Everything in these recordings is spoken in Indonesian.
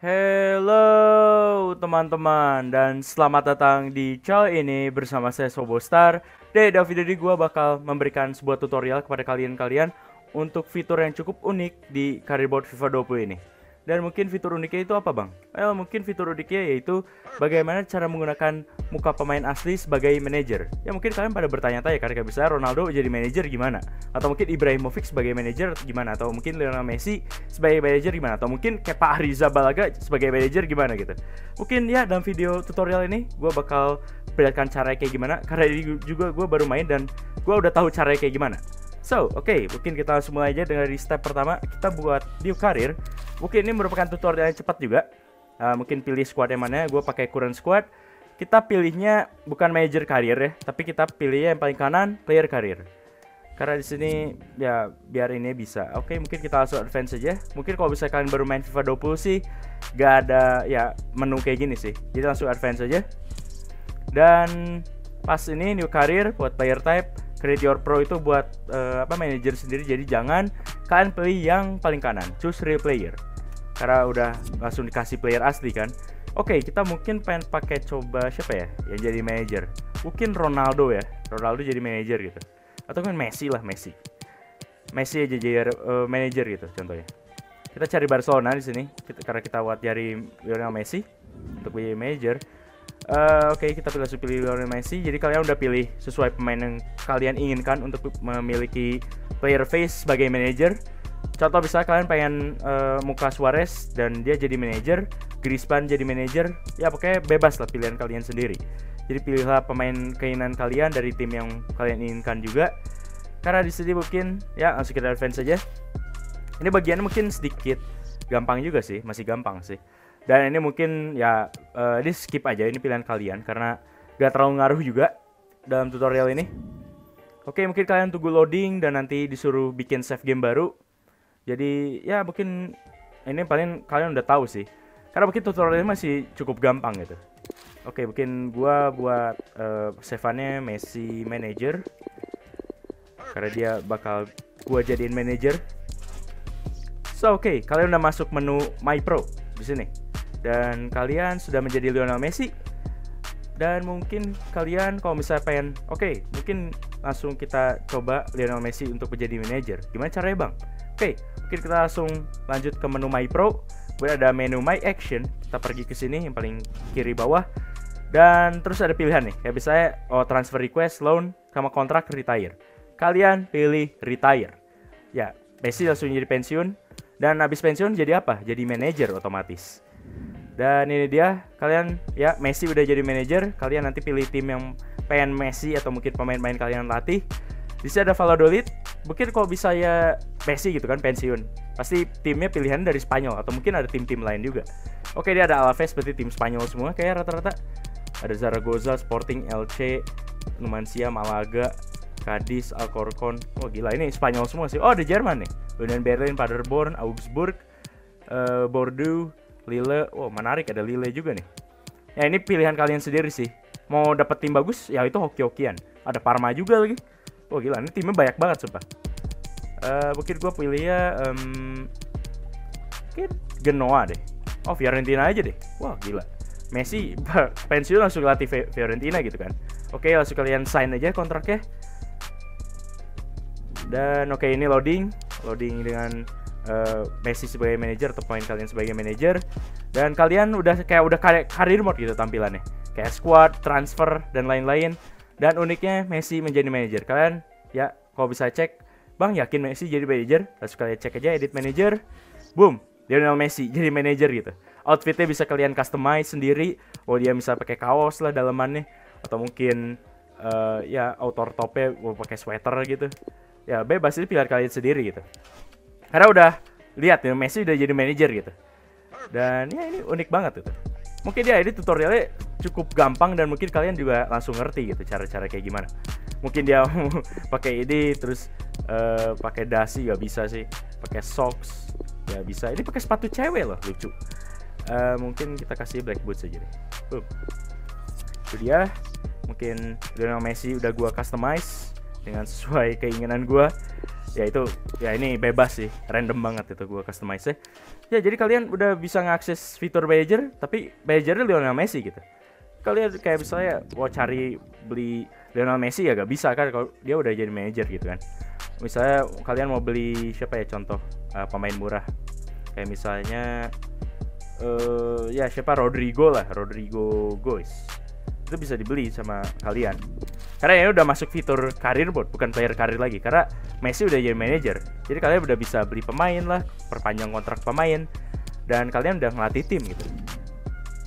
Hello teman-teman, dan selamat datang di channel ini bersama saya Sobo Star. Dalam video ini gue bakal memberikan sebuah tutorial kepada kalian untuk fitur yang cukup unik di Career Mode FIFA 20 ini. Dan mungkin fitur uniknya itu apa bang? Mungkin fitur uniknya yaitu bagaimana cara menggunakan muka pemain asli sebagai manajer. Ya mungkin kalian pada bertanya-tanya karena misalnya Ronaldo jadi manajer gimana? Atau mungkin Ibrahimovic sebagai manajer gimana? Atau mungkin Lionel Messi sebagai manajer gimana? Atau mungkin Kepa Arrizabalaga sebagai manajer gimana gitu? Mungkin ya dalam video tutorial ini gue bakal perlihatkan caranya kayak gimana. Karena ini juga gue baru main dan gue udah tahu caranya kayak gimana. So, oke, mungkin kita langsung mulai aja dengan di step pertama. Kita buat new career. Mungkin ini merupakan tutorial yang cepat juga. Mungkin pilih squad yang mana. Gue pakai current squad. Kita pilihnya bukan major career ya, tapi kita pilih yang paling kanan player career. Karena di sini ya biar ini bisa. Oke, mungkin kita langsung advance aja. Mungkin kalau bisa kalian baru main FIFA 20 sih, gak ada ya menu kayak gini sih. Jadi langsung advance aja. Dan pas ini new career buat player type. Create your pro itu buat manajer sendiri, jadi jangan kalian pilih yang paling kanan, choose real player karena udah langsung dikasih player asli kan. Oke, kita mungkin pengen pakai coba siapa ya yang jadi manajer, mungkin Ronaldo ya, Ronaldo jadi manajer gitu, atau kan Messi lah, Messi aja jadi manajer gitu contohnya. Kita cari Barcelona di sini karena kita buat cari Lionel Messi untuk jadi manajer. Oke, kita langsung pilih Lionel Messi. Jadi kalian udah pilih sesuai pemain yang kalian inginkan untuk memiliki player face sebagai manager. Contoh bisa kalian pengen muka Suarez dan dia jadi manager, Griezmann jadi manager. Ya pokoknya bebas lah pilihan kalian sendiri. Jadi pilihlah pemain keinginan kalian dari tim yang kalian inginkan juga. Karena di sini mungkin ya langsung kita advance aja. Ini bagiannya mungkin sedikit gampang juga sih, masih gampang sih. Dan ini mungkin ya ini skip aja, ini pilihan kalian karena gak terlalu ngaruh juga dalam tutorial ini. Oke, mungkin kalian tunggu loading dan nanti disuruh bikin save game baru. Jadi ya mungkin ini paling kalian udah tahu sih. Karena mungkin tutorialnya masih cukup gampang gitu. Oke, mungkin gua buat save-annya Messi manager. Karena dia bakal gua jadiin manager. So, oke, kalian udah masuk menu My Pro di sini. Dan kalian sudah menjadi Lionel Messi. Dan mungkin kalian kalau misalnya pengen, oke, mungkin langsung kita coba Lionel Messi untuk menjadi manajer. Gimana caranya bang? Oke, mungkin kita langsung lanjut ke menu My Pro. Kemudian ada menu My Action. Kita pergi ke sini yang paling kiri bawah. Dan terus ada pilihan nih. Ya misalnya transfer request, loan, sama kontrak, retire. Kalian pilih retire. Ya, Messi langsung jadi pensiun. Dan habis pensiun jadi apa? Jadi manajer otomatis. Dan ini dia, kalian ya Messi udah jadi manajer, kalian nanti pilih tim yang pengen Messi atau mungkin pemain-pemain kalian latih. Di sini ada Valladolid, mungkin kalau bisa ya Messi gitu kan pensiun. Pasti timnya pilihan dari Spanyol atau mungkin ada tim-tim lain juga. Oke, dia ada Alaves seperti tim Spanyol semua kayak rata-rata. Ada Zaragoza, Sporting L C, Numansia, Malaga, Cadiz, Alcorcon. Oh gila, ini Spanyol semua sih. Oh ada Jerman nih, Union Berlin, Paderborn, Augsburg, Bordeaux, Lille. Oh menarik, ada Lille juga nih. Ya ini pilihan kalian sendiri sih. Mau dapat tim bagus, ya itu hoki-hokian. Ada Parma juga lagi. Oh gila, ini timnya banyak banget sumpah. Mungkin gue pilih ya mungkin Genoa deh. Oh Fiorentina aja deh. Wah gila, Messi pensiun langsung latih Fiorentina gitu kan. Oke, langsung kalian sign aja kontraknya. Dan oke, ini loading dengan Messi sebagai manajer atau poin kalian sebagai manajer. Dan kalian udah career mode gitu tampilannya, kayak squad, transfer dan lain-lain. Dan uniknya Messi menjadi manajer. Kalian ya kalau bisa cek, bang yakin Messi jadi manajer? Langsung kalian cek aja edit manajer. Boom, Lionel Messi jadi manajer gitu. Outfitnya bisa kalian customize sendiri. Oh dia bisa pakai kaos lah dalamannya, atau mungkin ya outer topnya mau pakai sweater gitu. Ya bebas, ini pilihan kalian sendiri gitu. Karena udah lihat ya Messi udah jadi manajer gitu. Dan ya ini unik banget gitu. Mungkin ya ini tutorialnya cukup gampang dan mungkin kalian juga langsung ngerti gitu cara-cara kayak gimana. Mungkin dia pakai ini terus pakai dasi gak bisa sih, pakai socks gak bisa. Ini pakai sepatu cewek loh, lucu. Mungkin kita kasih black boots aja deh. Itu dia. Mungkin Lionel Messi udah gua customize dengan sesuai keinginan gue. ya itu ya ini bebas sih, random banget itu gue customize ya. Jadi kalian udah bisa ngakses fitur Voyager, tapi Voyagernya Lionel Messi gitu. Kalian kayak misalnya mau cari beli Lionel Messi ya gak bisa kan kalau dia udah jadi manajer gitu kan. Misalnya kalian mau beli siapa ya contoh pemain murah kayak misalnya ya siapa Rodrigo Gois, itu bisa dibeli sama kalian karena ini udah masuk fitur Career Mode, bukan player karir lagi karena Messi udah jadi manajer. Jadi kalian udah bisa beli pemain lah, perpanjang kontrak pemain, dan kalian udah ngelatih tim gitu.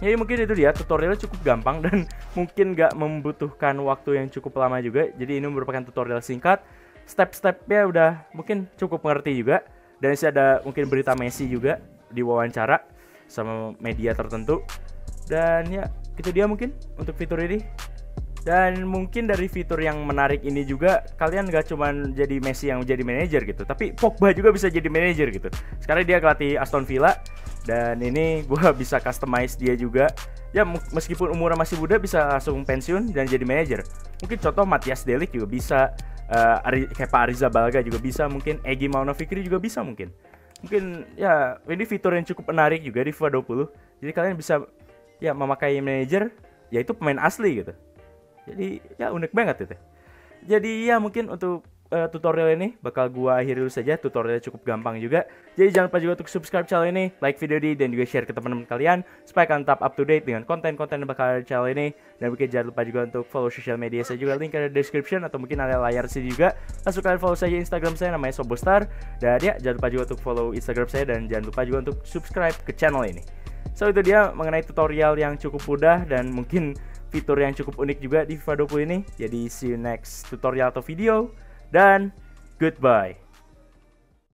Jadi mungkin itu dia, tutorialnya cukup gampang dan mungkin gak membutuhkan waktu yang cukup lama juga. Jadi ini merupakan tutorial singkat, step-stepnya udah mungkin cukup mengerti juga. Dan sih ada mungkin berita Messi juga di wawancara sama media tertentu. Dan ya itu dia mungkin untuk fitur ini. Dan mungkin dari fitur yang menarik ini juga, kalian gak cuman jadi Messi yang jadi manajer gitu, tapi Pogba juga bisa jadi manajer gitu. Sekarang dia ngelatih Aston Villa, dan ini gue bisa customize dia juga. Ya meskipun umurnya masih muda bisa langsung pensiun dan jadi manajer. Mungkin contoh Matthias Delik juga bisa, Kepa Arrizabalaga juga bisa, mungkin Egy Maulana Fikri juga bisa mungkin. Mungkin ya ini fitur yang cukup menarik juga di FIFA 20. Jadi kalian bisa ya memakai manajer, yaitu pemain asli gitu. Jadi ya unik banget itu. Jadi ya mungkin untuk tutorial ini bakal gua akhiri dulu saja. Tutorialnya cukup gampang juga. Jadi jangan lupa juga untuk subscribe channel ini, like video ini, dan juga share ke teman-teman kalian supaya kalian tetap up to date dengan konten-konten yang bakal ada di channel ini. Dan mungkin jangan lupa juga untuk follow social media saya juga, link ada di description atau mungkin ada layar sini juga. Langsung kalian follow saja Instagram saya namanya Sobo Star. Dan ya jangan lupa juga untuk follow Instagram saya dan jangan lupa juga untuk subscribe ke channel ini. So itu dia mengenai tutorial yang cukup mudah dan mungkin fitur yang cukup unik juga di FIFA 20 ini. Jadi see you next tutorial atau video, dan goodbye.